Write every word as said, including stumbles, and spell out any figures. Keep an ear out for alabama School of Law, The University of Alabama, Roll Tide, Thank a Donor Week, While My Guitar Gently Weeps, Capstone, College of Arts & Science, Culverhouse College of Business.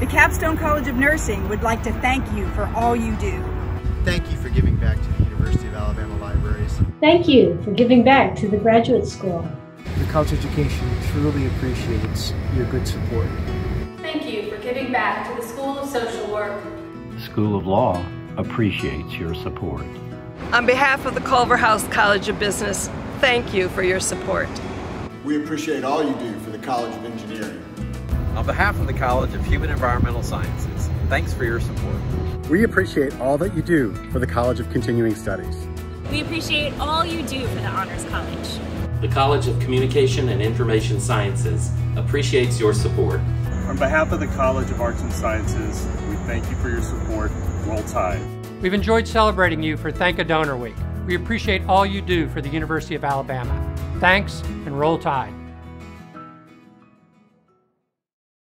The Capstone College of Nursing would like to thank you for all you do. Thank you for giving back to the University of Alabama Libraries. Thank you for giving back to the graduate school. The college education truly appreciates your good support. Thank you for giving back to the School of Social Work. The School of Law appreciates your support. On behalf of the Culverhouse College of Business, thank you for your support. We appreciate all you do for the College of Engineering. On behalf of the College of Human and Environmental Sciences, thanks for your support. We appreciate all that you do for the College of Continuing Studies. We appreciate all you do for the Honors College. The College of Communication and Information Sciences appreciates your support. On behalf of the College of Arts and Sciences, we thank you for your support. Roll Tide. We've enjoyed celebrating you for Thank a Donor Week. We appreciate all you do for the University of Alabama. Thanks, and Roll Tide.